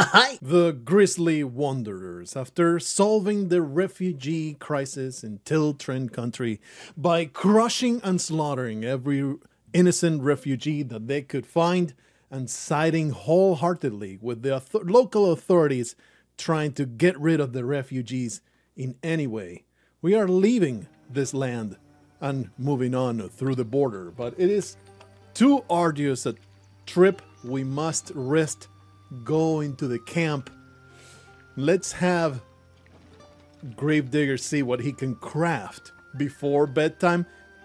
Hi! The Grizzly Wanderers, after solving the refugee crisis in Tiltrend Country by crushing and slaughtering every innocent refugee that they could find and siding wholeheartedly with the local authorities trying to get rid of the refugees in any way, we are leaving this land and moving on through the border, but it is too arduous a trip. We must rest, go into the camp. Let's have Grave Digger see what he can craft before bedtime.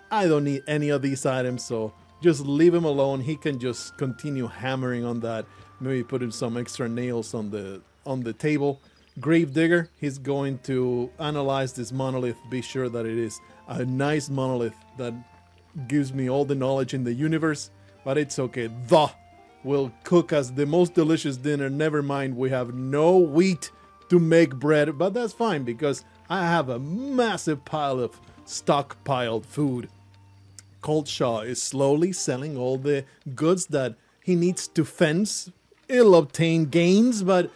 I don't need any of these items, so just leave him alone. He can just continue hammering on that. Maybe put in some extra nails on the table. Grave Digger, he's going to analyze this monolith, be sure that it is a nice monolith that gives me all the knowledge in the universe, but it's okay. The will cook us the most delicious dinner. Never mind, we have no wheat to make bread, but that's fine because I have a massive pile of stockpiled food. Coldshaw is slowly selling all the goods that he needs to fence ill-obtained gains, but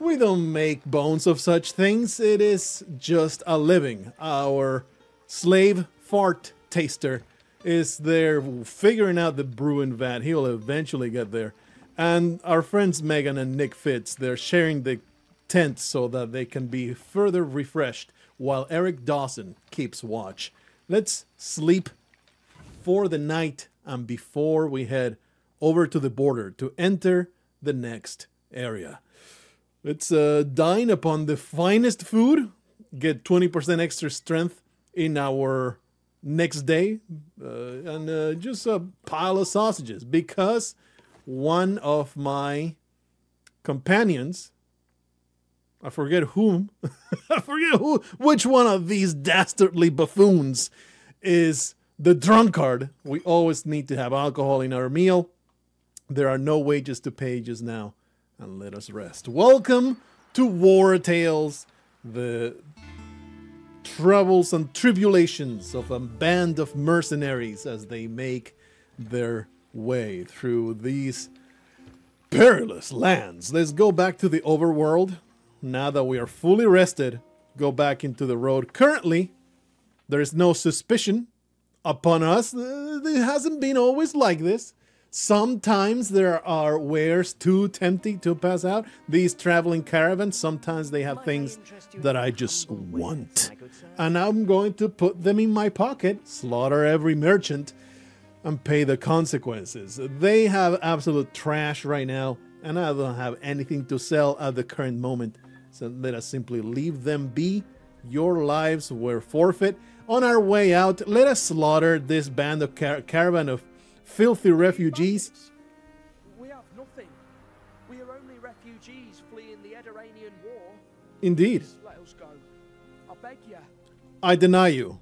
we don't make bones of such things. It is just a living. Our slave fart taster is there figuring out the brewing vat. He'll eventually get there. And our friends Megan and Nick Fitz, they're sharing the tent so that they can be further refreshed while Eric Dawson keeps watch. Let's sleep for the night and before we head over to the border to enter the next area. Let's dine upon the finest food, get 20% extra strength in our next day, and just a pile of sausages because one of my companions, I forget whom, I forget who, which one of these dastardly buffoons is the drunkard. We always need to have alcohol in our meal. There are no wages to pay just now. And let us rest. Welcome to War Tales, the troubles and tribulations of a band of mercenaries as they make their way through these perilous lands. Let's go back to the overworld. Now that we are fully rested, go back into the road. Currently, there is no suspicion upon us. It hasn't been always like this. Sometimes there are wares too tempting to pass out. These traveling caravans, sometimes they have things that I just want. And I'm going to put them in my pocket, slaughter every merchant, and pay the consequences. They have absolute trash right now, and I don't have anything to sell at the current moment. So let us simply leave them be. Your lives were forfeit. On our way out, let us slaughter this band of caravan of filthy refugees. We have nothing. We are only refugees fleeing the Ederanian war. Indeed. Let us go. I beg you. I deny you.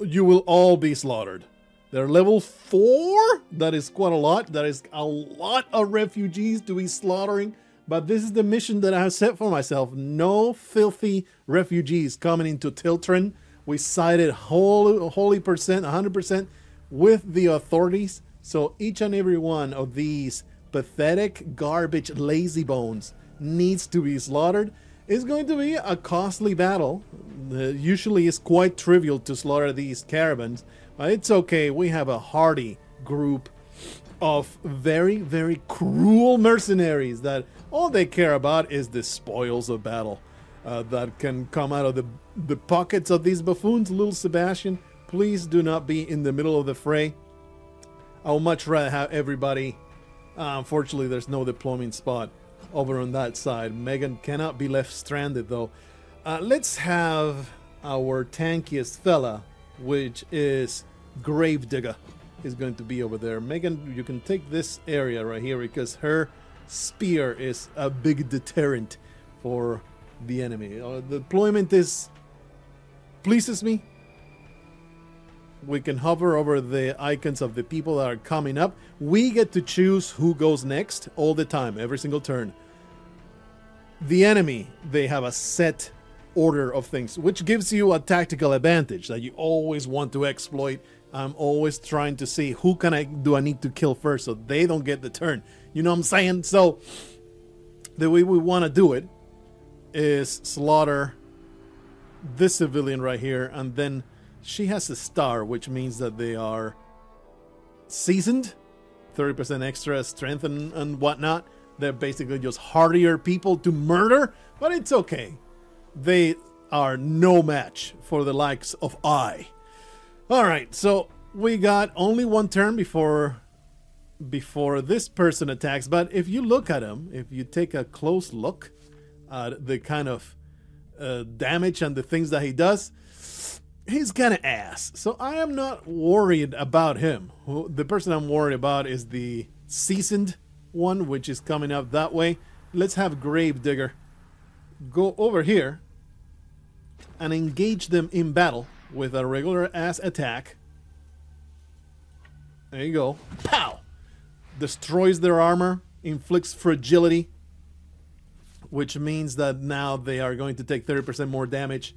You will all be slaughtered. They're level 4. That is quite a lot. That is a lot of refugees to be slaughtering. But this is the mission that I have set for myself. No filthy refugees coming into Tiltren. We sided wholly 100% with the authorities. So each and every one of these pathetic garbage lazy bones needs to be slaughtered. It's going to be a costly battle. Usually it's quite trivial to slaughter these caravans, but it's okay. We have a hardy group of very, very cruel mercenaries that all they care about is the spoils of battle that can come out of the pockets of these buffoons. Little Sebastian, please do not be in the middle of the fray. I would much rather have everybody. Unfortunately, there's no deployment spot over on that side. Megan cannot be left stranded, though. Let's have our tankiest fella, which is Grave Digger, is going to be over there. Megan, you can take this area right here because her spear is a big deterrent for the enemy. The deployment pleases me. We can hover over the icons of the people that are coming up. We get to choose who goes next all the time, every single turn. The enemy, they have a set order of things, which gives you a tactical advantage that you always want to exploit. I'm always trying to see who do I need to kill first so they don't get the turn. You know what I'm saying? So the way we want to do it is slaughter this civilian right here, and then she has a star, which means that they are seasoned, 30% extra strength and whatnot. They're basically just hardier people to murder, but it's okay. They are no match for the likes of I. All right, so we got only one turn before this person attacks, but if you look at him, if you take a close look at the kind of damage and the things that he does, he's kind of ass. So I am not worried about him. The person I'm worried about is the seasoned one, which is coming up that way. Let's have Grave Digger go over here and engage them in battle with a regular ass attack. There you go. Pow! Destroys their armor, inflicts fragility, which means that now they are going to take 30% more damage.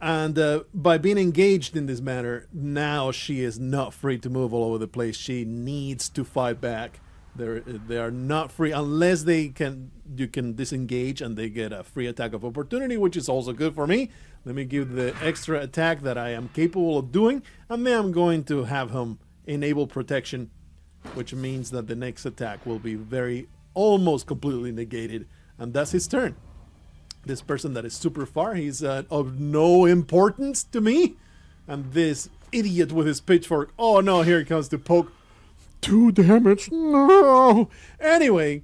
And by being engaged in this manner, now she is not free to move all over the place. She needs to fight back. They are not free unless they can. You can disengage and they get a free attack of opportunity, which is also good for me. Let me give the extra attack that I am capable of doing, and then I'm going to have him enable protection, which means that the next attack will be very almost completely negated, and that's his turn. This person that is super far, he's of no importance to me. And this idiot with his pitchfork. Oh no, here he comes to poke. 2 damage, no! Anyway,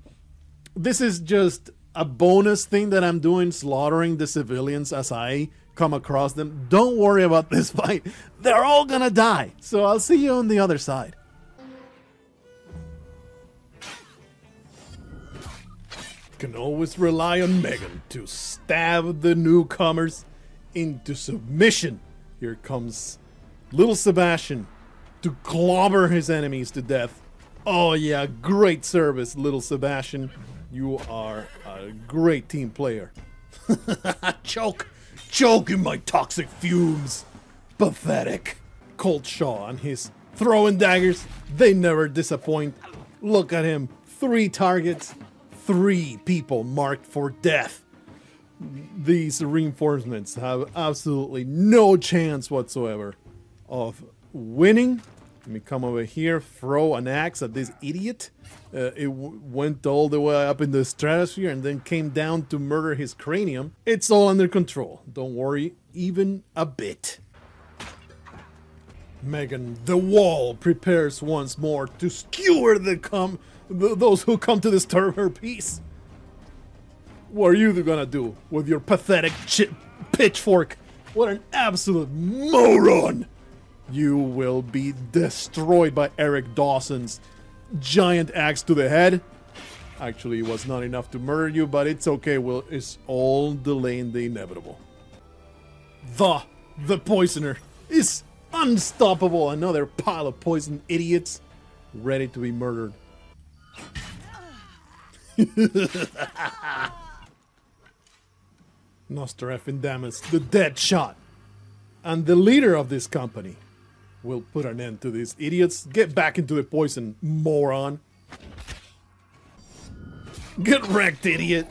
this is just a bonus thing that I'm doing, slaughtering the civilians as I come across them. Don't worry about this fight. They're all gonna die. So I'll see you on the other side. Can always rely on Megan to stab the newcomers into submission. Here comes Little Sebastian to clobber his enemies to death. Oh yeah, great service, Little Sebastian. You are a great team player. Choke in my toxic fumes. Pathetic. Coldshaw and his throwing daggers, they never disappoint. Look at him, 3 targets. 3 people marked for death. These reinforcements have absolutely no chance whatsoever of winning. Let me come over here, throw an axe at this idiot. It went all the way up in the stratosphere and then came down to murder his cranium. It's all under control. Don't worry even a bit. Megan, the wall, prepares once more to skewer the those who come to disturb her peace. What are you gonna do with your pathetic pitchfork? What an absolute moron! You will be destroyed by Eric Dawson's giant axe to the head. Actually, it was not enough to murder you, but it's okay. Well, it's all delaying the inevitable. The poisoner is unstoppable. Another pile of poison idiots ready to be murdered. Nostradamus, the dead shot, and the leader of this company, will put an end to these idiots. Get back into the poison, moron. Get wrecked, idiot.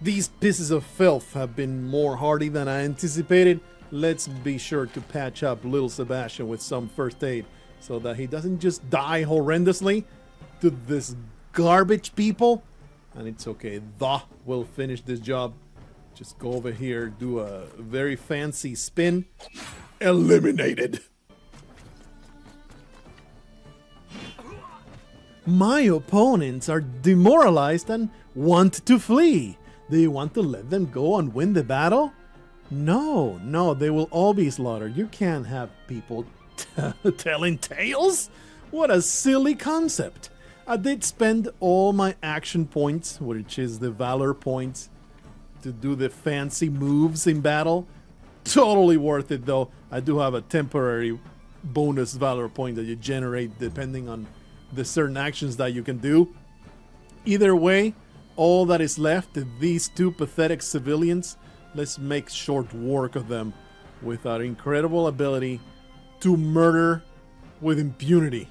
These pieces of filth have been more hardy than I anticipated. Let's be sure to patch up Little Sebastian with some first aid so that he doesn't just die horrendously to this garbage people. And it's okay, we'll finish this job. Just go over here, do a very fancy spin. Eliminated. My opponents are demoralized and want to flee. Do you want to let them go and win the battle? No, no, they will all be slaughtered. You can't have people telling tales. What a silly concept. I did spend all my action points, which is the valor points, to do the fancy moves in battle. Totally worth it, though. I do have a temporary bonus valor point that you generate depending on the certain actions that you can do. Either way, all that is left is these 2 pathetic civilians. Let's make short work of them with our incredible ability to murder with impunity.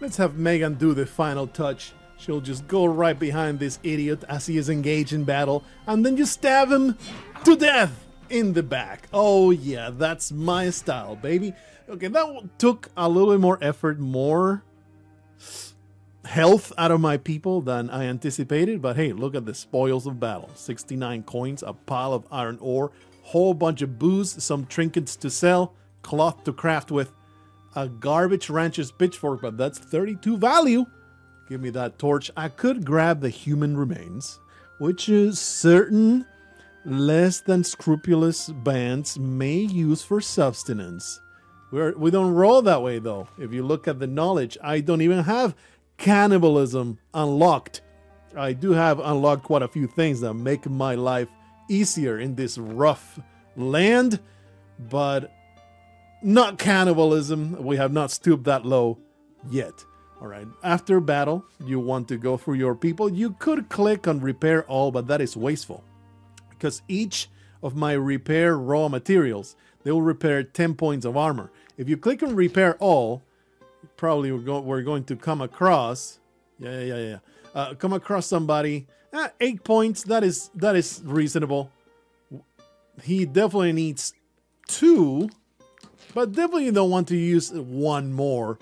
Let's have Megan do the final touch She'll just go right behind this idiot as he is engaged in battle, and then just stab him to death in the back. Oh yeah, that's my style, baby. Okay, that took a little bit more effort, more health out of my people than I anticipated, but hey, look at the spoils of battle. 69 coins, a pile of iron ore, whole bunch of booze, some trinkets to sell, cloth to craft with, a garbage rancher's pitchfork, but that's 32 value. Give me that torch. I could grab the human remains, which is certain less than scrupulous bands may use for sustenance. We don't roll that way, though. If you look at the knowledge, I don't even have cannibalism unlocked. I do have unlocked quite a few things that make my life easier in this rough land, but not cannibalism. We have not stooped that low yet. All right, after battle, you want to go through your people. You could click on repair all, but that is wasteful because each of my repair raw materials, they will repair 10 points of armor. If you click on repair all, probably we're going to come across, come across somebody. 8 points, that is reasonable. He definitely needs 2, but definitely don't want to use 1 more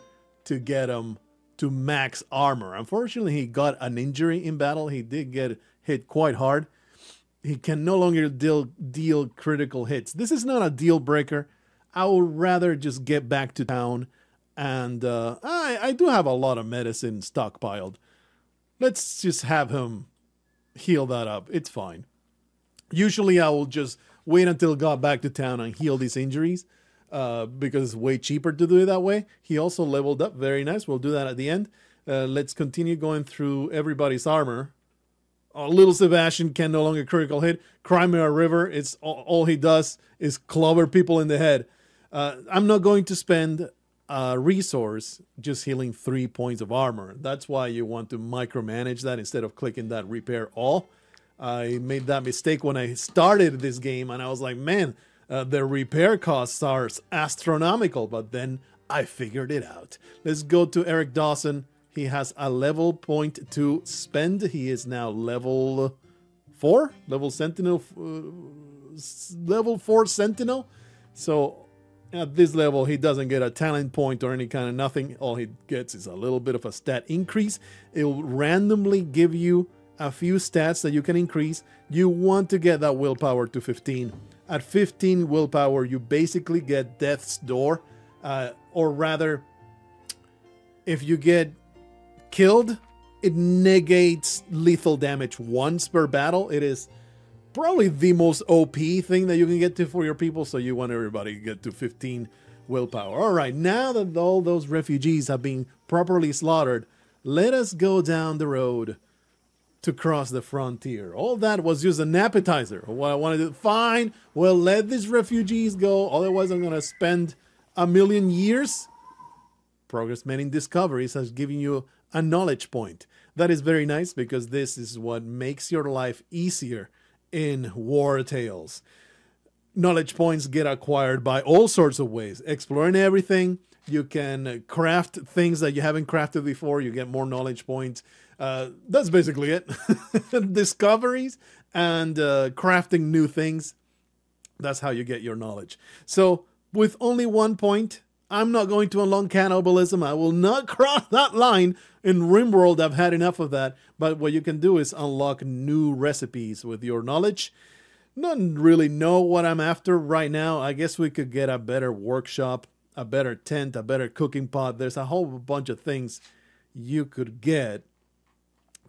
to get him to max armor. Unfortunately, he got an injury in battle. He did get hit quite hard. He can no longer deal critical hits. This is not a deal breaker. I would rather just get back to town, and I do have a lot of medicine stockpiled. Let's just have him heal that up. It's fine. Usually I will just wait until I got back to town and heal these injuries, because it's way cheaper to do it that way. He also leveled up. Very nice. We'll do that at the end. Let's continue going through everybody's armor. Oh, Little Sebastian can no longer critical hit. Crimea River, it's all he does is clobber people in the head. I'm not going to spend a resource just healing 3 points of armor. That's why you want to micromanage that instead of clicking that repair all. I made that mistake when I started this game, and I was like, man, the repair costs are astronomical, but then I figured it out. Let's go to Eric Dawson. He has a level point to spend. He is now level 4, level sentinel, level 4 sentinel. So at this level, he doesn't get a talent point or any kind of nothing. All he gets is a little bit of a stat increase. It will randomly give you a few stats that you can increase. You want to get that willpower to 15. At 15 willpower, you basically get Death's Door, or rather, if you get killed, it negates lethal damage once per battle. It is probably the most OP thing that you can get to for your people, so you want everybody to get to 15 willpower. All right, now that all those refugees have been properly slaughtered, let us go down the road to cross the frontier. All that was just an appetizer. What I wanted to find, well, let these refugees go. Otherwise, I'm going to spend a million years. Progress made in discoveries has given you a knowledge point. That is very nice because this is what makes your life easier in War Tales. Knowledge points get acquired by all sorts of ways. Exploring everything. You can craft things that you haven't crafted before. You get more knowledge points. That's basically it. Discoveries and crafting new things. That's how you get your knowledge. So with only 1 point, I'm not going to unlock cannibalism. I will not cross that line. In RimWorld, I've had enough of that. But what you can do is unlock new recipes with your knowledge. Not really know what I'm after right now. I guess we could get a better workshop, a better tent, a better cooking pot. There's a whole bunch of things you could get.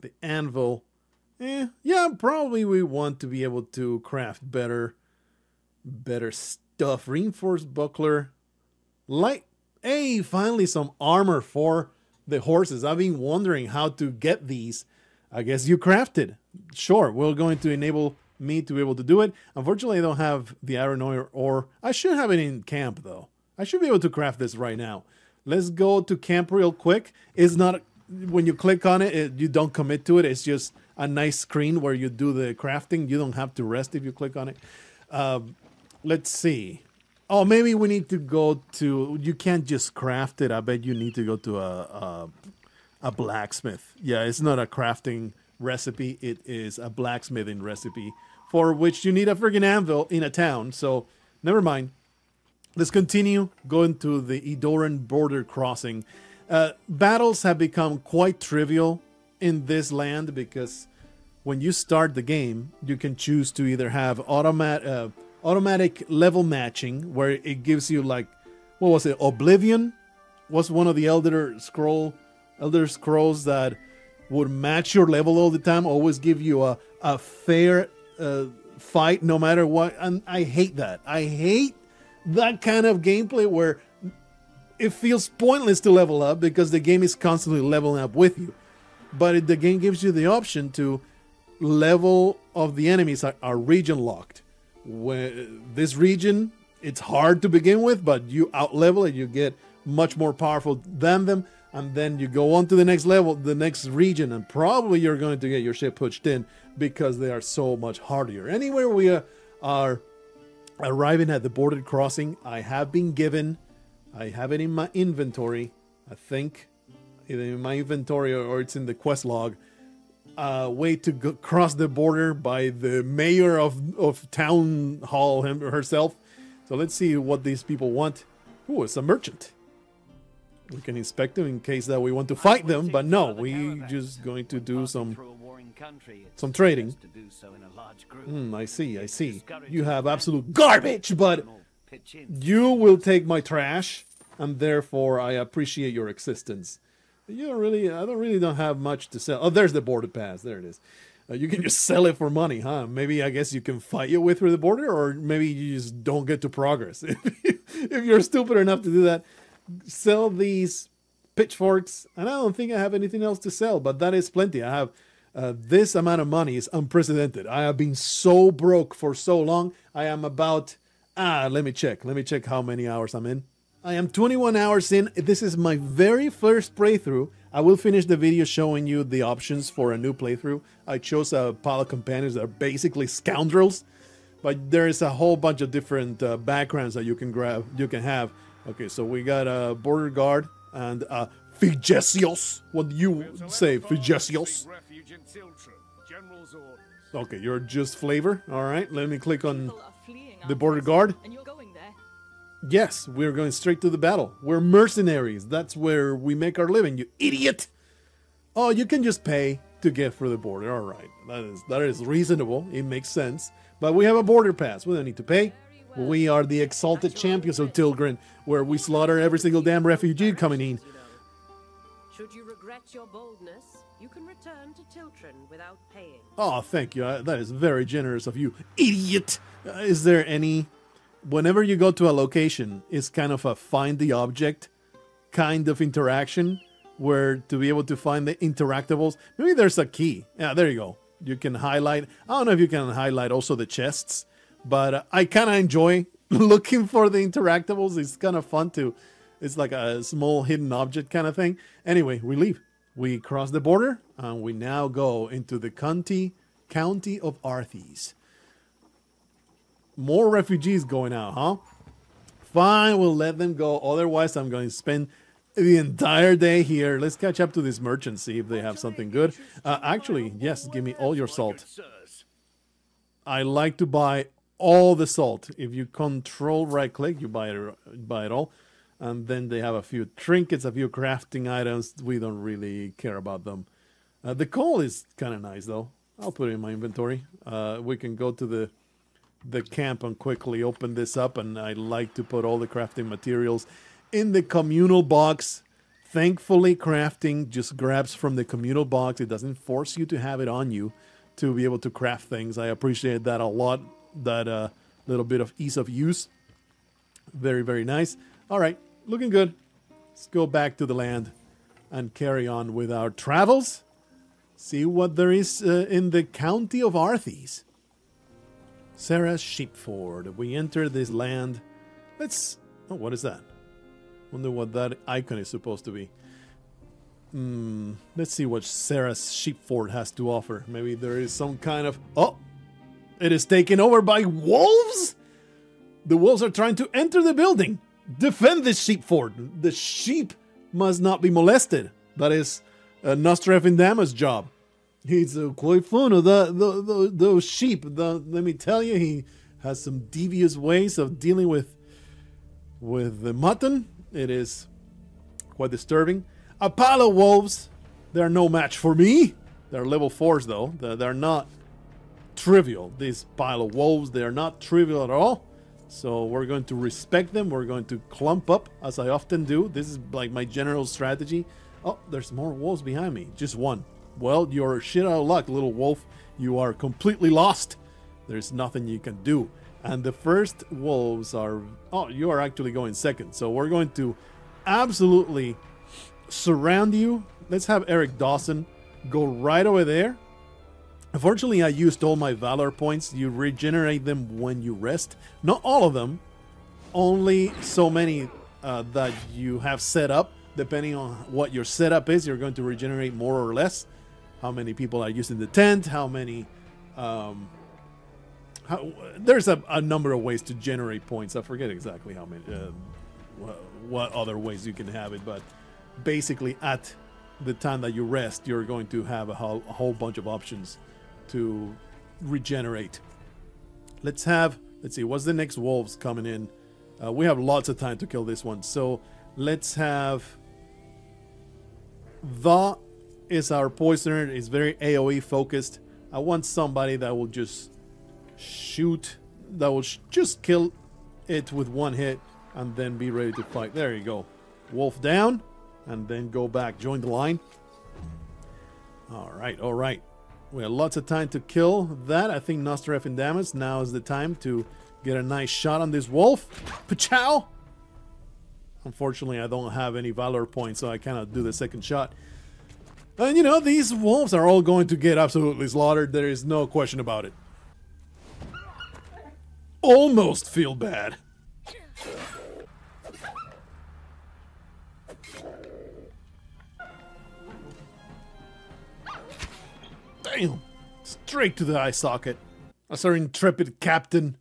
The anvil. Yeah, probably we want to be able to craft better stuff. Reinforced buckler. Light. Hey, finally some armor for the horses. I've been wondering how to get these. I guess you crafted. Sure, we're going to enable me to be able to do it. Unfortunately, I don't have the iron ore, or I should have it in camp, though. I should be able to craft this right now. Let's go to camp real quick. It's not, when you click on it, you don't commit to it. It's just a nice screen where you do the crafting. You don't have to rest if you click on it. Let's see. Oh, maybe we need to go to, you can't just craft it. I bet you need to go to a, a blacksmith. Yeah, it's not a crafting recipe. It is a blacksmithing recipe for which you need a friggin' anvil in a town. So never mind. Let's continue going to the Edoran Border Crossing. Battles have become quite trivial in this land because when you start the game, you can choose to either have automatic level matching, where it gives you like, what was it? Oblivion was one of the Elder Scrolls that would match your level all the time, always give you a fair fight no matter what. And I hate that. I hate that kind of gameplay where it feels pointless to level up because the game is constantly leveling up with you. But the game gives you the option to level of the enemies are region locked. When this region, it's hard to begin with, but you out-level it, you get much more powerful than them, and then you go on to the next level, the next region, and probably you're going to get your shit pushed in because they are so much harder. Anywhere we are arriving at the border crossing, I have been given, I have it in my inventory, I think, either in my inventory or it's in the quest log, a way to go cross the border by the mayor of Town Hall herself. So let's see what these people want. Ooh, it's a merchant. We can inspect them in case that we want to fight them, but no, we're just going to do some trading. I see. You have absolute garbage, but you will take my trash, and therefore I appreciate your existence. You don't really, I don't have much to sell. Oh, there's the border pass. There it is. You can just sell it for money, huh? Maybe I guess you can fight your way through the border, or maybe you just don't get to progress. If you're stupid enough to do that, sell these pitchforks. And I don't think I have anything else to sell, but that is plenty. I have this amount of money is unprecedented. I have been so broke for so long. I am about, let me check. Let me check how many hours I'm in. I am 21 hours in. This is my very first playthrough. I will finish the video showing you the options for a new playthrough. I chose a pile of companions that are basically scoundrels, but there is a whole bunch of different backgrounds that you can grab, you can have. Okay, so we got a border guard and Figesios. What do you say, Figesios? Okay, you're just flavor. All right, let me click on the border guard. Yes, we're going straight to the battle. We're mercenaries. That's where we make our living, you idiot. Oh, you can just pay to get through the border. All right, that is reasonable. It makes sense. But we have a border pass. We don't need to pay. We are the exalted champions of Tiltren, where we slaughter every single damn refugee coming in. Should you regret your boldness, you can return to Tiltren without paying. Oh, thank you. That is very generous of you, idiot. Is there any... Whenever you go to a location, it's kind of a find the object kind of interaction, where to be able to find the interactables, maybe there's a key. Yeah, there you go. You can highlight. I don't know if you can highlight also the chests, but I kind of enjoy looking for the interactables. It's kind of fun too. It's like a small hidden object kind of thing. Anyway, we leave. We cross the border, and we now go into the county of Arthes. More refugees going out, huh? Fine, we'll let them go. Otherwise, I'm going to spend the entire day here. Let's catch up to this merchant, see if they have something good. Actually, yes, give me all your salt. I like to buy all the salt. If you control right-click, you buy it all. And then they have a few trinkets, a few crafting items. We don't really care about them. The coal is kind of nice, though. I'll put it in my inventory. We can go to the camp and quickly open this up, and I like to put all the crafting materials in the communal box. Thankfully, crafting just grabs from the communal box. It doesn't force you to have it on you to be able to craft things. I appreciate that a lot, that little bit of ease of use. Very, very nice. All right, looking good. Let's go back to the land and carry on with our travels. See what there is in the county of Arthes. Sarah's Sheepford. We enter this land. Let's... Oh, what is that? Wonder what that icon is supposed to be. Let's see what Sarah's Sheepford has to offer. Maybe there is some kind of... Oh! It is taken over by wolves? The wolves are trying to enter the building. Defend this sheepford. The sheep must not be molested. That is Nostradamus' job. He's quite fond of those sheep. Let me tell you, he has some devious ways of dealing with the mutton. It is quite disturbing. Apollo wolves, they're no match for me. They're level 4s though. They're not trivial. These pile of wolves, they are not trivial at all. So we're going to respect them. We're going to clump up, as I often do. This is like my general strategy. Oh, there's more wolves behind me. Just one. Well, you're shit out of luck, little wolf. You are completely lost. There's nothing you can do. And the first wolves are... Oh, you are actually going second. So we're going to absolutely surround you. Let's have Eric Dawson go right over there. Unfortunately, I used all my Valor points. You regenerate them when you rest. Not all of them. Only so many that you have set up. Depending on what your setup is, you're going to regenerate more or less. How many people are using the tent? How many... there's a number of ways to generate points. I forget exactly how many... what other ways you can have it, but basically at the time that you rest, you're going to have a whole bunch of options to regenerate. Let's see, what's the next wolves coming in? We have lots of time to kill this one, so let's have the is our poisoner. It's very AoE focused. I want somebody that will just shoot, that will just kill it with one hit and then be ready to fight. There you go, wolf down, and then go back, join the line. All right, we have lots of time to kill that. I think Nostradamus, now is the time to get a nice shot on this wolf. Pachow! Unfortunately, I don't have any Valor points, so I cannot do the second shot. And you know, these wolves are all going to get absolutely slaughtered. There is no question about it. Almost feel bad. Damn! Straight to the eye socket. As our intrepid captain,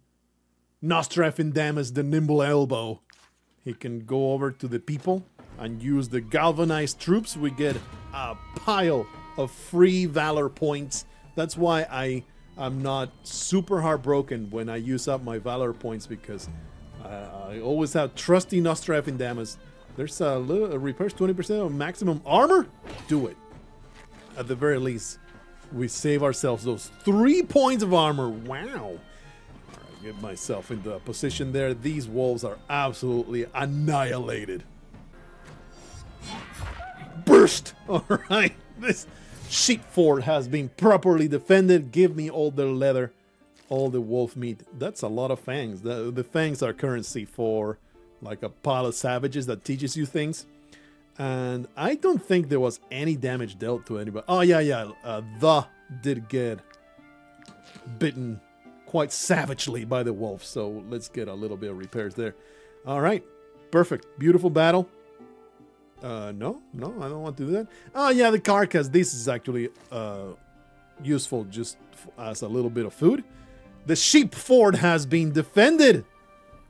Nostradamus the nimble elbow. He can go over to the people and use the galvanized troops. We get a pile of free Valor points. That's why I'm not super heartbroken when I use up my Valor points, because I always have trusty Nostradamus. There's a little repairs 20% of maximum armor. Do it. At the very least, we save ourselves those 3 points of armor. Wow. Alright, get myself into a position there. These wolves are absolutely annihilated. Burst! Alright, this sheep fort has been properly defended. Give me all the leather, all the wolf meat. That's a lot of fangs. The fangs are currency for like a pile of savages that teaches you things. And I don't think there was any damage dealt to anybody. Oh, yeah. The did get bitten quite savagely by the wolf. So let's get a little bit of repairs there. All right. Perfect. Beautiful battle. No, I don't want to do that. Oh, yeah, the carcass. This is actually useful just as a little bit of food. The sheep fort has been defended.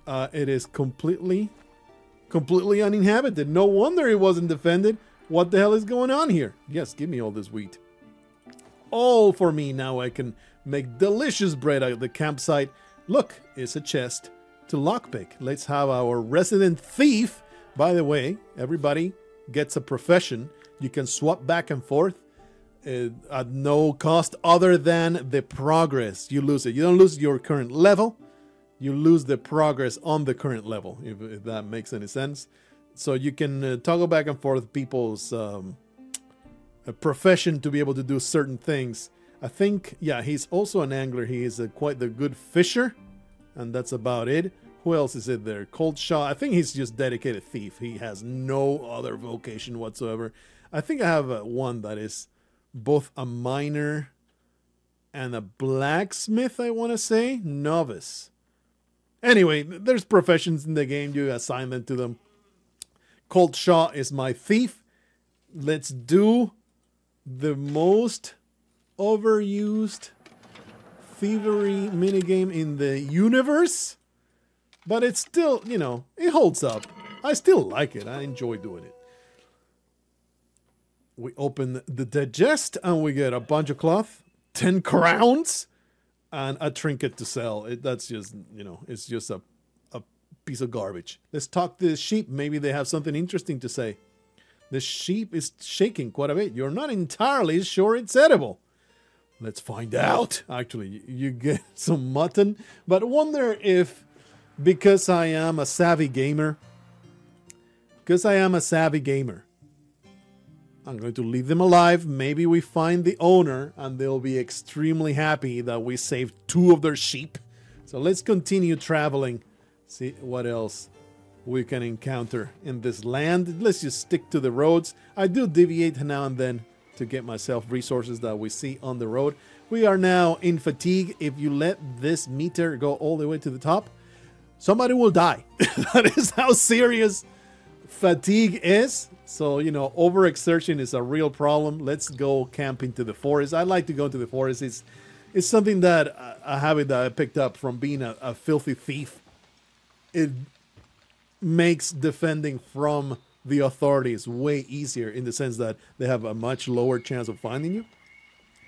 It is completely uninhabited. No wonder it wasn't defended. What the hell is going on here? Yes, give me all this wheat. All for me. Now I can make delicious bread out of the campsite. Look, it's a chest to lockpick. Let's have our resident thief. By the way, everybody gets a profession. You can swap back and forth at no cost other than the progress. You lose it. You don't lose your current level. You lose the progress on the current level, if that makes any sense. So you can toggle back and forth people's profession to be able to do certain things. I think, yeah, he's also an angler. He is quite the good fisher, and that's about it. Who else is it there? Coldshaw. I think he's just dedicated thief. He has no other vocation whatsoever. I think I have one that is both a miner and a blacksmith, I want to say. Novice. Anyway, there's professions in the game. You assign them to them. Coldshaw is my thief. Let's do the most overused thievery minigame in the universe. But it's still, you know, it holds up. I still like it. I enjoy doing it. We open the digest and we get a bunch of cloth, 10 crowns, and a trinket to sell. That's just, you know, it's just a piece of garbage. Let's talk to the sheep. Maybe they have something interesting to say. The sheep is shaking quite a bit. You're not entirely sure it's edible. Let's find out. Actually, you get some mutton, but wonder if, because I am a savvy gamer, I'm going to leave them alive. Maybe we find the owner and they'll be extremely happy that we saved 2 of their sheep. So let's continue traveling. See what else we can encounter in this land. Let's just stick to the roads. I do deviate now and then to get myself resources that we see on the road. We are now in fatigue. If you let this meter go all the way to the top, somebody will die. That is how serious fatigue is. So, you know, overexertion is a real problem. Let's go camping to the forest. I like to go to the forest. It's something that a habit that I picked up from being a filthy thief. It makes defending from the authorities way easier, in the sense that they have a much lower chance of finding you.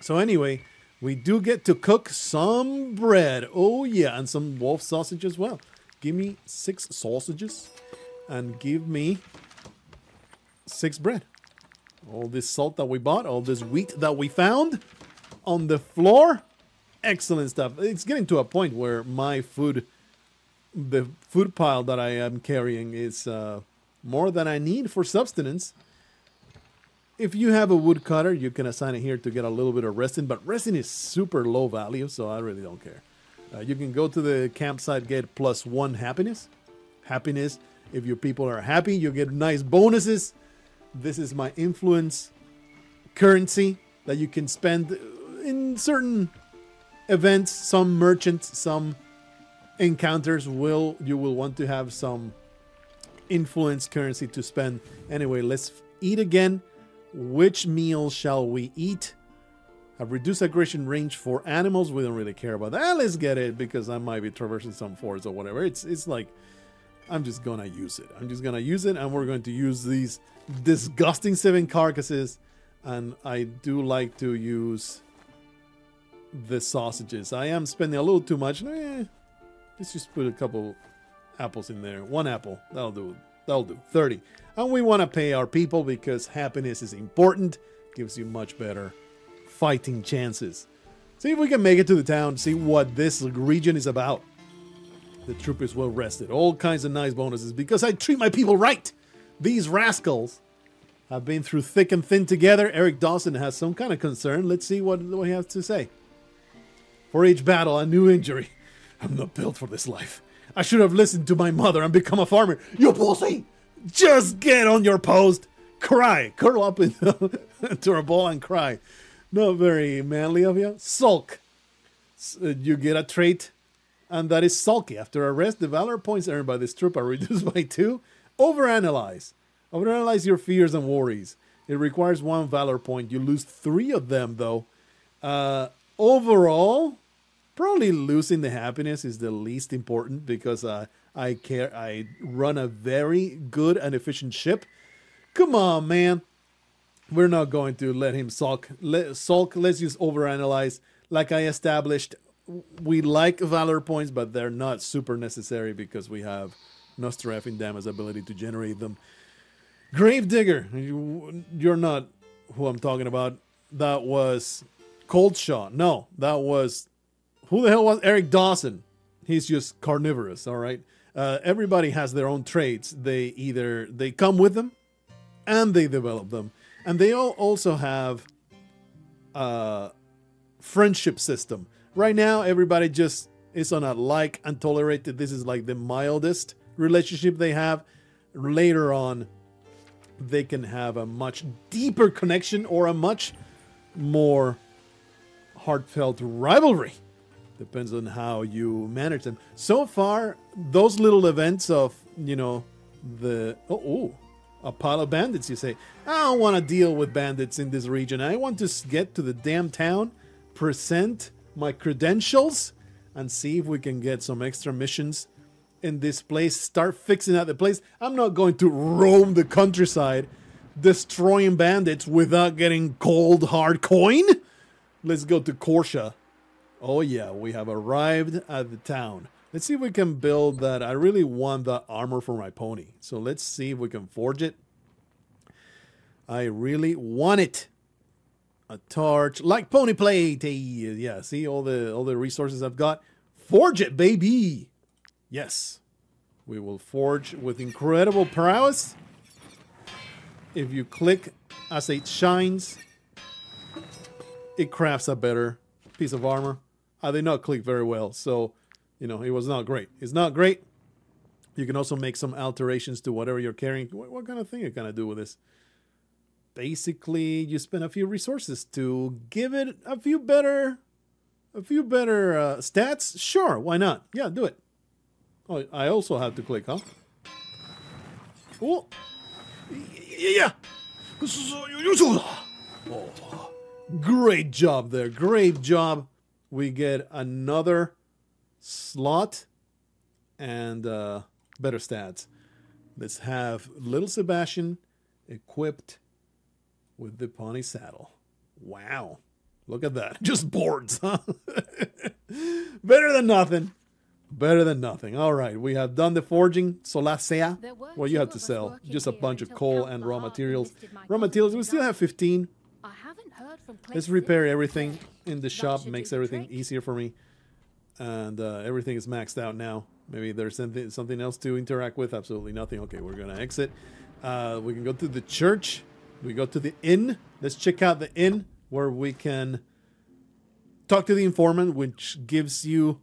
So anyway, we do get to cook some bread. Oh yeah, and some wolf sausage as well. Give me 6 sausages and give me 6 bread. All this salt that we bought, all this wheat that we found on the floor. Excellent stuff. It's getting to a point where my food, the food pile that I am carrying, is more than I need for substance. If you have a woodcutter, you can assign it here to get a little bit of resin, but resin is super low value, so I really don't care. You can go to the campsite, get +1 happiness. If your people are happy, you get nice bonuses. This is my influence currency that you can spend in certain events. Some merchants, some encounters will, you will want to have some influence currency to spend. Anyway, let's eat again. Which meal shall we eat? A reduced aggression range for animals. We don't really care about that. Let's get it, because I might be traversing some forest or whatever. It's like, I'm just gonna use it. And we're going to use these disgusting 7 carcasses. And I do like to use the sausages. I am spending a little too much. Let's just put a couple apples in there. 1 apple. That'll do. 30. And we want to pay our people, because happiness is important. Gives you much better fighting chances. See if we can make it to the town. See what this region is about. The troop is well rested. All kinds of nice bonuses because I treat my people right. These rascals have been through thick and thin together. Eric Dawson has some kind of concern. Let's see what he has to say. For each battle, a new injury. I'm not built for this life. I should have listened to my mother and become a farmer. You pussy! Just get on your post. Cry. Curl up into a ball and cry. Not very manly of you. Sulk. You get a trait. And that is sulky. After arrest, the valor points earned by this troop are reduced by 2. Overanalyze. Overanalyze your fears and worries. It requires 1 valor point. You lose 3 of them, though. Overall, probably losing the happiness is the least important, because I care. I run a very good and efficient ship. Come on, man. We're not going to let him sulk. Let's use overanalyze. Like I established, we like valor points, but they're not super necessary because we have Nostradamus in Dama's ability to generate them. Grave Digger, you're not who I'm talking about. That was Coldshaw. No, that was, who the hell was Eric Dawson? He's just carnivorous, all right? Everybody has their own traits. They come with them and they develop them. And they all also have a friendship system. Right now, everybody just is on a like and tolerate that. This is like the mildest relationship they have. Later on, they can have a much deeper connection or a much more heartfelt rivalry. Depends on how you manage them. So far, those little events of, you know, the... a pile of bandits, you say. I don't want to deal with bandits in this region. I want to get to the damn town, present my credentials, and see if we can get some extra missions in this place. Start fixing up the place. I'm not going to roam the countryside destroying bandits without getting cold hard coin. Let's go to Corsia. Oh yeah, we have arrived at the town. Let's see if we can build that. I really want the armor for my pony. So let's see if we can forge it. I really want it. A torch, like pony plate. Yeah, see all the resources I've got. Forge it, baby. Yes. We will forge with incredible prowess. If you click as it shines, it crafts a better piece of armor. I did not click very well, so, you know, it was not great. It's not great. You can also make some alterations to whatever you're carrying. What kind of thing are you going to do with this? Basically, you spend a few resources to give it a few better stats. Sure, why not? Yeah, do it. Oh, I also have to click, huh? Oh, yeah. Oh, great job there. Great job. We get another slot and better stats. Let's have Little Sebastian equipped with the pony saddle. Wow. Look at that. Just boards, huh? Better than nothing. Better than nothing. All right, we have done the forging. So last year, well, you have to sell just a bunch of coal and raw materials. Raw materials, we still have 15. Let's repair everything in the shop. Makes everything easier for me. And everything is maxed out now. Maybe there's something else to interact with. Absolutely nothing. Okay, we're going to exit. We can go to the church. We go to the inn. Let's check out the inn where we can talk to the informant, which gives you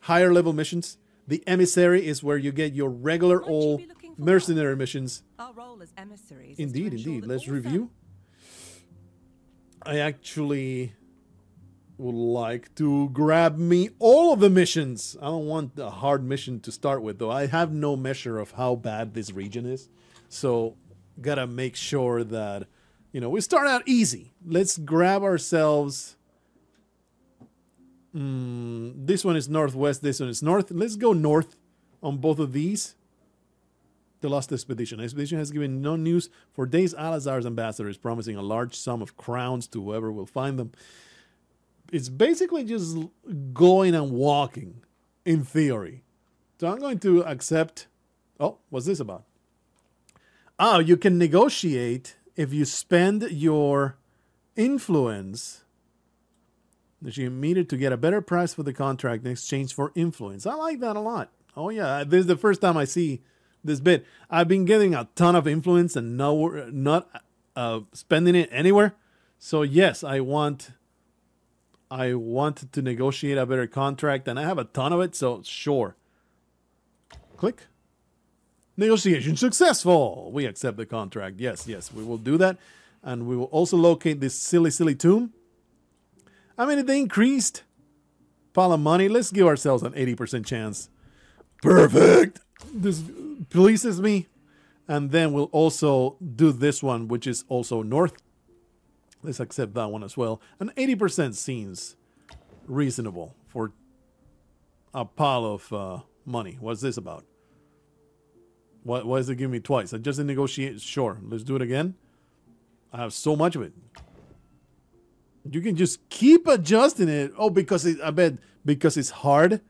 higher level missions. The emissary is where you get your regular old mercenary missions. Our role as emissaries. Indeed, indeed. Let's review. I actually would like to grab me all of the missions. I don't want a hard mission to start with, though. I have no measure of how bad this region is. So, gotta make sure that, you know, we start out easy. Let's grab ourselves... this one is northwest, this one is north. Let's go north on both of these. The Lost Expedition. Expedition has given no news for days. Alazar's ambassador is promising a large sum of crowns to whoever will find them. It's basically just going and walking, in theory. So I'm going to accept... Oh, what's this about? Oh, you can negotiate if you spend your influence... She needed to get a better price for the contract in exchange for influence. I like that a lot. Oh, yeah. This is the first time I see this bit. I've been getting a ton of influence and not spending it anywhere. So, yes, I want to negotiate a better contract, and I have a ton of it, so sure. Click. Negotiation successful. We accept the contract. Yes, yes, we will do that. And we will also locate this silly, silly tomb. I mean, they increased pile of money. Let's give ourselves an 80% chance. Perfect. This pleases me. And then we'll also do this one, which is also north. Let's accept that one as well. An 80% seems reasonable for a pile of money. What's this about? Why does it give me twice? I just didn't negotiate. Sure. Let's do it again. I have so much of it. You can just keep adjusting it. Oh, because I bet because it's hard,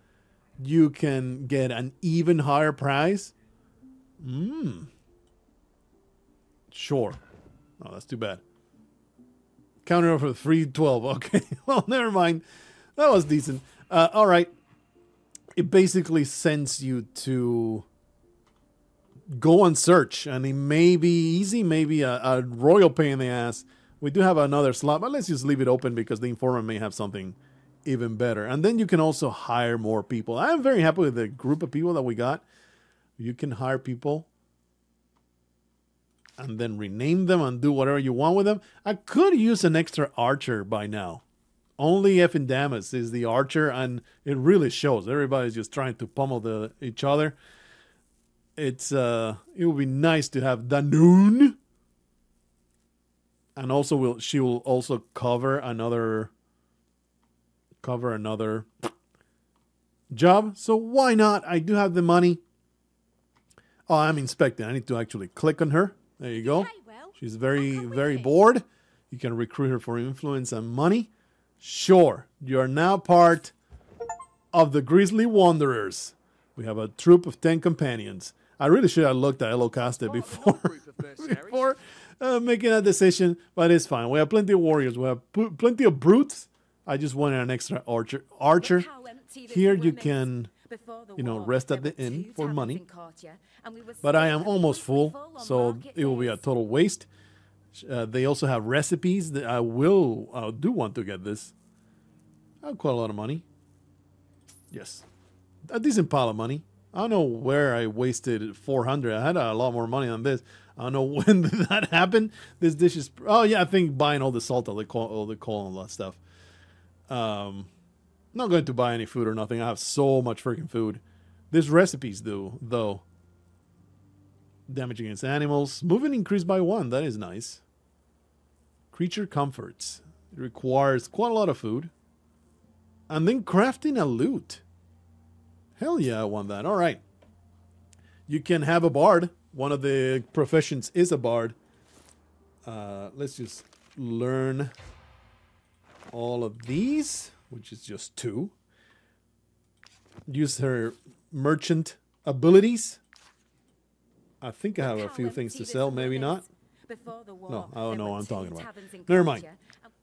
you can get an even higher price. Sure. Oh, that's too bad. Counter over 312. Okay. Well, never mind. That was decent. All right. It basically sends you to go and search, and it may be easy, maybe a royal pain in the ass. We do have another slot, but let's just leave it open because the informant may have something even better. And then you can also hire more people. I'm very happy with the group of people that we got. You can hire people and then rename them and do whatever you want with them. I could use an extra archer by now. Only Figesios is the archer, and it really shows. Everybody's just trying to pummel each other. It's it would be nice to have Danun. And also, she will also cover another job. So why not? I do have the money. Oh, I'm inspecting. I need to actually click on her. There you go. She's very bored. You can recruit her for influence and money. Sure, you are now part of the Grizzly Wanderers. We have a troop of 10 companions. I really should have looked at Elocaste before, making a decision, but it's fine. We have plenty of warriors. We have plenty of brutes. I just wanted an extra archer. Here you can, you know, rest at the inn for money. But I am almost full, so it will be a total waste. They also have recipes that I do want to get this. I have quite a lot of money. Yes. A decent pile of money. I don't know where I wasted 400. I had a lot more money on this. I don't know when that happened. This dish is... Oh, yeah, I think buying all the salt, all the coal and all that stuff. Not going to buy any food or nothing. I have so much freaking food. These recipes do, though. Damage against animals. Movement increased by 1. That is nice. Creature comforts. It requires quite a lot of food. And then crafting a lute. Hell yeah, I want that. All right. You can have a bard. One of the professions is a bard. Let's just learn all of these, which is just 2. Use her merchant abilities. I think I have a few things to sell. Maybe not. No, I don't know what I'm talking about. Never mind.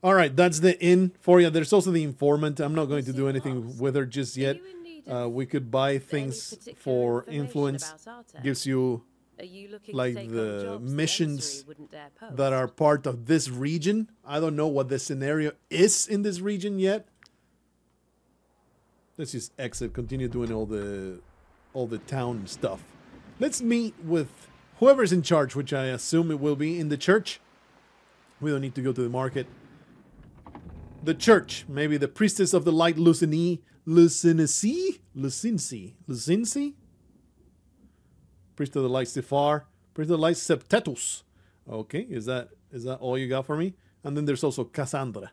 All right, that's the inn for you. There's also the informant. I'm not going to do anything with her just yet. We could buy things for influence. Gives you like the missions that are part of this region. I don't know what the scenario is in this region yet. Let's just exit. Continue doing all the town stuff. Let's meet with whoever's in charge, which I assume it will be in the church. We don't need to go to the market. The church, maybe the priestess of the light, Lucinci? Priest of the light, Sifar. Priest of the light, Septetus. Okay, is that all you got for me? And then there's also Cassandra.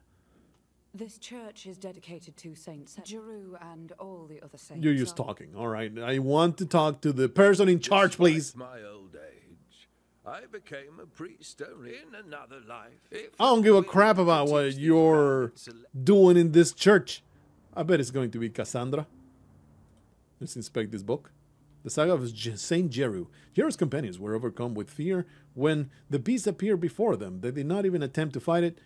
This church is dedicated to Saint Jeru and all the other saints. You're just talking, all right. I want to talk to the person in charge, please. My old age. I became a priest only in another life. I don't give a crap about what you're doing in this church. I bet it's going to be Cassandra. Let's inspect this book. The saga of Saint Jeru. Jeru's companions were overcome with fear when the beast appeared before them. They did not even attempt to fight it.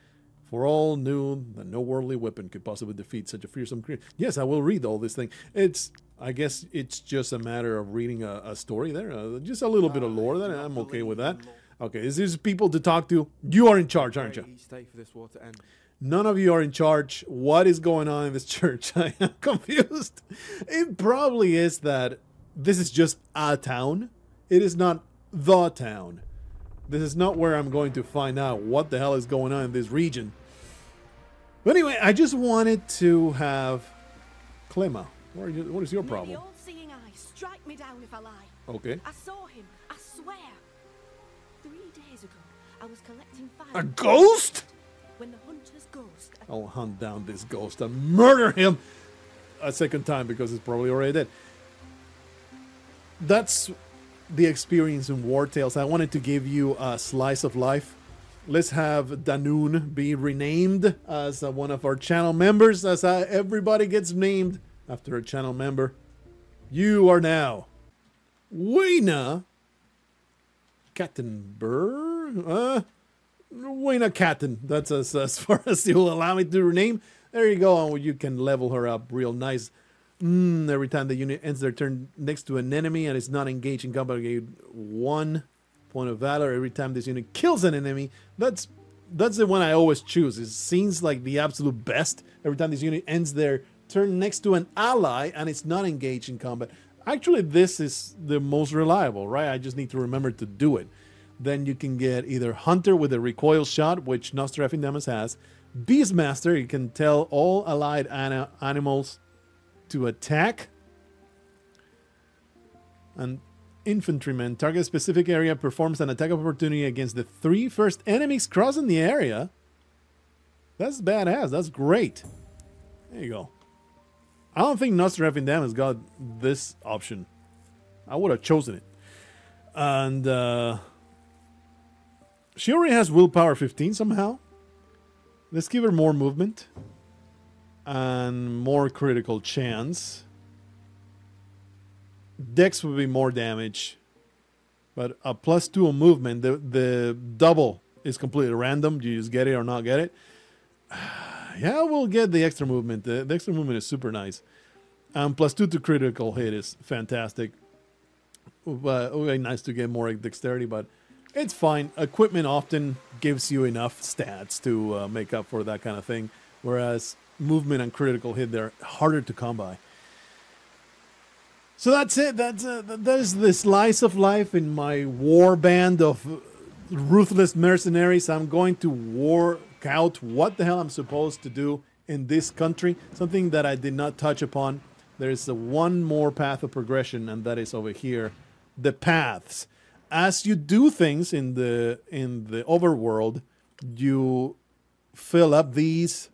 For all knew that no worldly weapon could possibly defeat such a fearsome creature. Yes, I will read all this thing. It's, I guess it's just a matter of reading a story there. Just a little bit of lore there. I'm okay with that. Okay, is this people to talk to? You are in charge, aren't you? None of you are in charge. What is going on in this church? I am confused. It probably is that this is just a town. It is not the town. This is not where I'm going to find out what the hell is going on in this region. But anyway, I just wanted to have... Clema, what is your problem? All-seeing eye, strike me down if I lie. Okay. I saw him, I swear. 3 days ago, I was collecting fire. A ghost? When the hunter's ghost... I'll hunt down this ghost and murder him a second time because it's probably already dead. That's... the experience in War Tales. I wanted to give you a slice of life. Let's have Danun be renamed as one of our channel members, as everybody gets named after a channel member. You are now Weena Kattenberg. Weena Katten. That's as far as you'll allow me to rename. There you go. You can level her up real nice. Every time the unit ends their turn next to an enemy and is not engaged in combat, gain 1 point of valor. Every time this unit kills an enemy, that's the one I always choose. It seems like the absolute best. Every time this unit ends their turn next to an ally and it's not engaged in combat. Actually, this is the most reliable, right? I just need to remember to do it. Then you can get either Hunter with a recoil shot, which Nostradamus has. Beastmaster, you can tell all allied animals to attack, and infantryman target a specific area, performs an attack opportunity against the 3 first enemies crossing the area. That's badass. That's great. There you go. I don't think Nostradamus got this option. I would have chosen it. And She already has willpower 15 somehow. Let's give her more movement. And more critical chance. Dex would be more damage. But a +2 on movement, the double is completely random. Do you just get it or not get it? Yeah, we'll get the extra movement. The extra movement is super nice. +2 to critical hit is fantastic. But okay, nice to get more dexterity, but it's fine. Equipment often gives you enough stats to make up for that kind of thing. Whereas movement and critical hit, they're harder to come by. So that's it. That is the slice of life in my war band of ruthless mercenaries. I'm going to work out what the hell I'm supposed to do in this country. Something that I did not touch upon. There is one more path of progression, and that is over here. The paths. As you do things in the overworld, you fill up these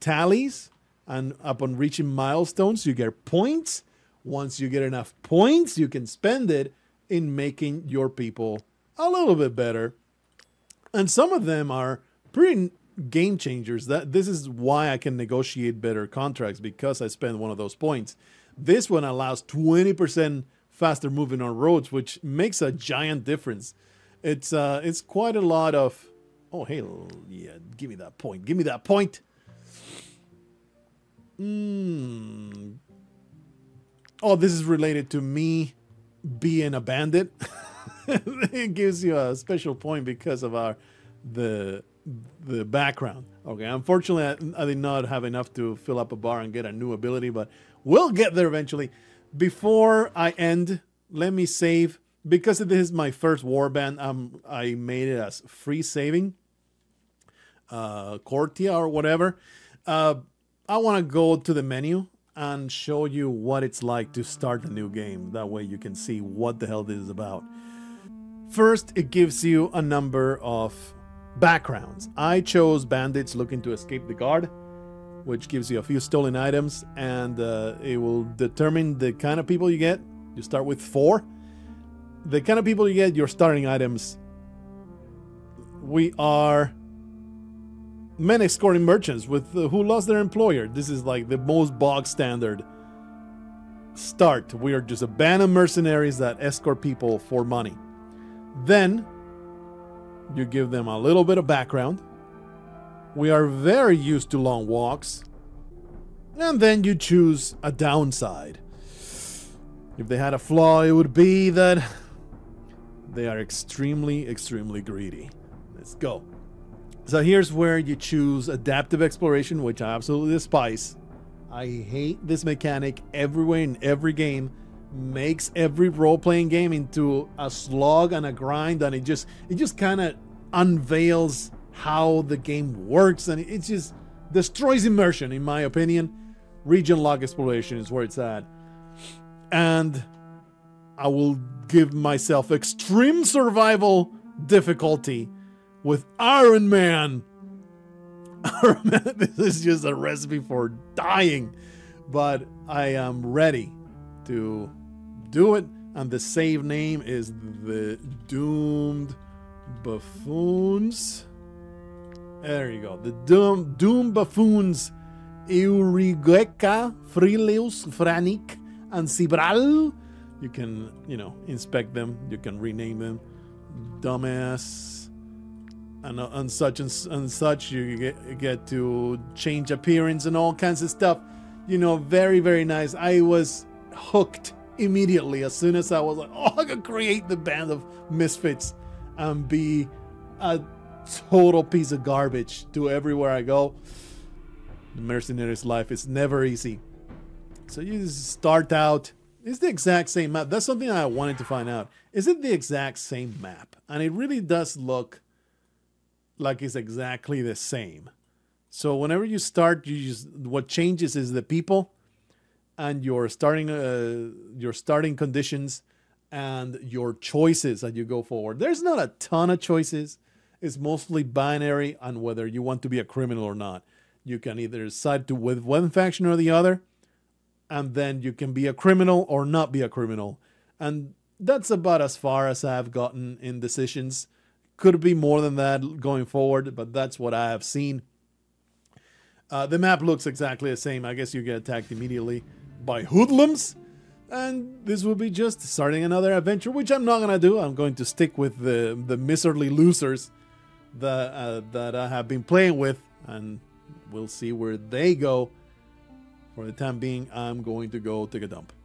tallies, and upon reaching milestones, you get points. Once you get enough points, you can spend it in making your people a little bit better. And some of them are pretty game changers. This is why I can negotiate better contracts, because I spend one of those points. This one allows 20% faster moving on roads, which makes a giant difference. It's quite a lot of... Oh, hey, yeah, give me that point. Give me that point. Oh, this is related to me being a bandit. It gives you a special point because of the background. Okay, unfortunately, I did not have enough to fill up a bar and get a new ability, but we'll get there eventually. Before I end, let me save. Because this is my first warband, I made it as free saving. Corsia or whatever. I want to go to the menu and show you what it's like to start a new game. That way you can see what the hell this is about. First, it gives you a number of backgrounds. I chose bandits looking to escape the guard, which gives you a few stolen items, and it will determine the kind of people you get. You start with 4. The kind of people you get, your starting items. We are men escorting merchants with who lost their employer. This is like the most bog standard start. We are just a band of mercenaries that escort people for money. Then you give them a little bit of background. We are very used to long walks. And then you choose a downside. If they had a flaw, it would be that they are extremely, extremely greedy. Let's go. So here's where you choose adaptive exploration, which I absolutely despise. I hate this mechanic everywhere in every game. Makes every role-playing game into a slog and a grind, and it just kind of unveils how the game works, and it just destroys immersion, in my opinion. Region lock exploration is where it's at. And I will give myself extreme survival difficulty with Iron Man. Iron Man, this is just a recipe for dying. But I am ready to do it. And the save name is the Doomed Buffoons. There you go. The Doomed Buffoons. Eurygeka, Frileus, Franik, and Cibral. You can, you know, inspect them. You can rename them. Dumbass. And such and such, you get to change appearance and all kinds of stuff. You know, very, very nice. I was hooked immediately as soon as I was like, oh, I can create the band of misfits and be a total piece of garbage to everywhere I go. The mercenary's life is never easy. So you just start out. It's the exact same map. That's something I wanted to find out. Is it the exact same map? And it really does look like it's exactly the same. So whenever you start, you just, what changes is the people and your starting conditions and your choices as you go forward. There's not a ton of choices. It's mostly binary on whether you want to be a criminal or not. You can either decide to with one faction or the other, and then you can be a criminal or not be a criminal. And that's about as far as I've gotten in decisions. Could be more than that going forward, but that's what I have seen. The map looks exactly the same. I guess you get attacked immediately by hoodlums. And this will be just starting another adventure, which I'm not going to do. I'm going to stick with the miserly losers that I have been playing with. And we'll see where they go. For the time being, I'm going to go take a dump.